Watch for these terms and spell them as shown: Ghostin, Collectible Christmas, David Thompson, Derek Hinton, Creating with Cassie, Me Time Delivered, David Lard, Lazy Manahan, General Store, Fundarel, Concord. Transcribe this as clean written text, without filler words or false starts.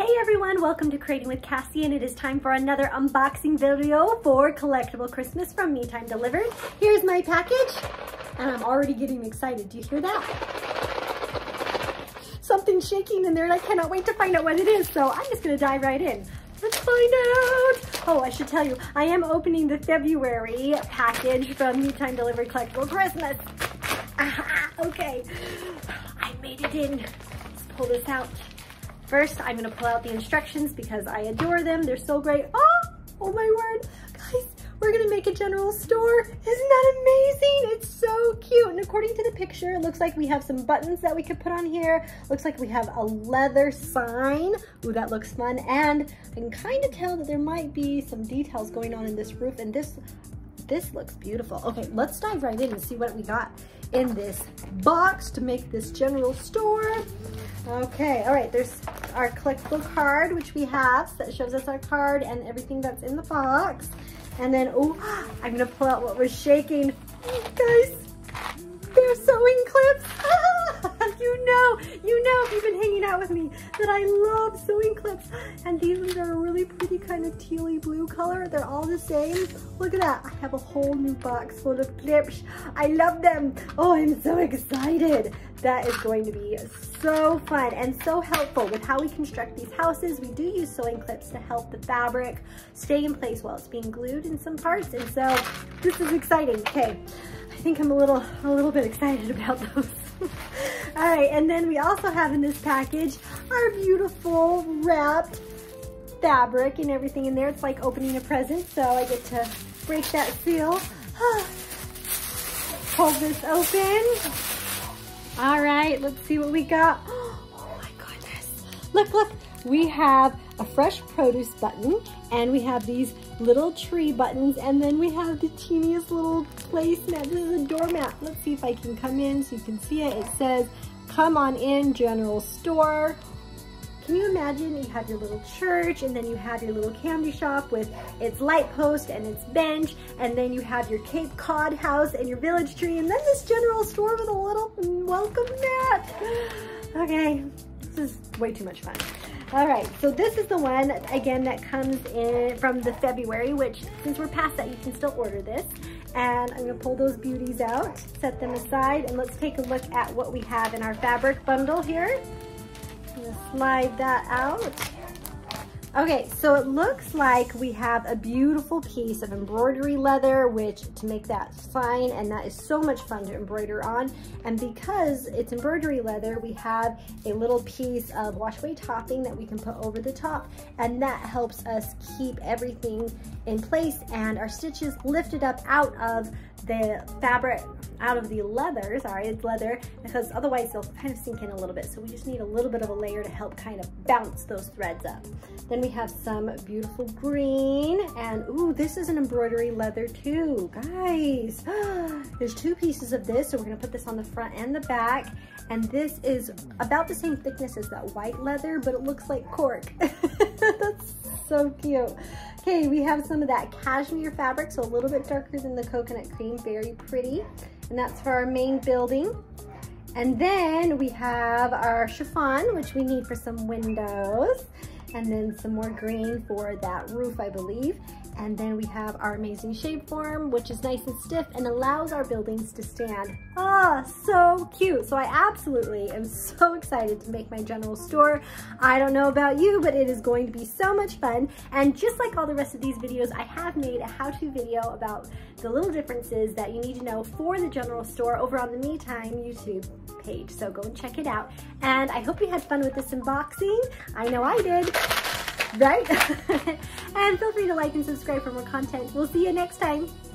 Hey everyone, welcome to Creating with Cassie, and it is time for another unboxing video for Collectible Christmas from Me Time Delivered. Here's my package, and I'm already getting excited. Do you hear that? Something's shaking in there, and I cannot wait to find out what it is, so I'm just gonna dive right in. Let's find out. Oh, I should tell you, I am opening the February package from Me Time Delivered Collectible Christmas. Aha, okay, I made it in. Let's pull this out. First, I'm gonna pull out the instructions because I adore them. They're so great. Oh my word. Guys, we're gonna make a General Store. Isn't that amazing? It's so cute. And according to the picture, it looks like we have some buttons that we could put on here. Looks like we have a leather sign. Ooh, that looks fun. And I can kind of tell that there might be some details going on in this roof, and this looks beautiful. Okay, let's dive right in and see what we got in this box to make this General Store. Okay, all right, there's our collectible card, which we have, so that shows us our card and everything that's in the box. And then, oh, I'm gonna pull out what was shaking. Guys, they're sewing clips. You know, if you've been hanging out with me, that I love sewing clips. And these ones are a really pretty kind of tealy blue color. They're all the same. Look at that. I have a whole new box full of clips. I love them. Oh, I'm so excited. That is going to be so fun and so helpful with how we construct these houses. We do use sewing clips to help the fabric stay in place while it's being glued in some parts. And so this is exciting. Okay, I think I'm a little bit excited about those. All right, and then we also have in this package our beautiful wrapped fabric and everything in there. It's like opening a present, so I get to break that seal. Pull this open. All right, let's see what we got. Oh my goodness. Look, we have a fresh produce button, and we have these little tree buttons, and then we have the teeniest little placemat. This is a doormat. Let's see if I can come in so you can see it. It says, "Come on in, General Store." Can you imagine? You have your little church, and then you have your little candy shop with its light post and its bench, and then you have your Cape Cod house and your village tree, and then this General Store with a little welcome mat. Okay, this is way too much fun. All right, so this is the one, again, that comes in from the February, which since we're past that, you can still order this. And I'm gonna pull those beauties out, set them aside, and let's take a look at what we have in our fabric bundle here. I'm gonna slide that out. Okay, so it looks like we have a beautiful piece of embroidery leather, which to make that fine, and that is so much fun to embroider on. And because it's embroidery leather, we have a little piece of wash-away topping that we can put over the top, and that helps us keep everything in place and our stitches lifted up out of the fabric, out of the leather, sorry, it's leather, because otherwise they'll kind of sink in a little bit. So we just need a little bit of a layer to help kind of bounce those threads up. Then we have some beautiful green, and ooh, this is an embroidery leather too, guys. There's two pieces of this, so we're gonna put this on the front and the back. And this is about the same thickness as that white leather, but it looks like cork. That's so cute. Okay, we have some of that cashmere fabric, so a little bit darker than the coconut cream, very pretty. And that's for our main building. And then we have our chiffon, which we need for some windows. And then some more green for that roof, I believe. And then we have our amazing shape form, which is nice and stiff and allows our buildings to stand. Ah, so cute. So I absolutely am so excited to make my General Store. I don't know about you, but it is going to be so much fun. And just like all the rest of these videos, I have made a how-to video about the little differences that you need to know for the General Store over on the Me Time YouTube page. So go and check it out. And I hope you had fun with this unboxing. I know I did. Right? And feel free to like and subscribe for more content. We'll see you next time.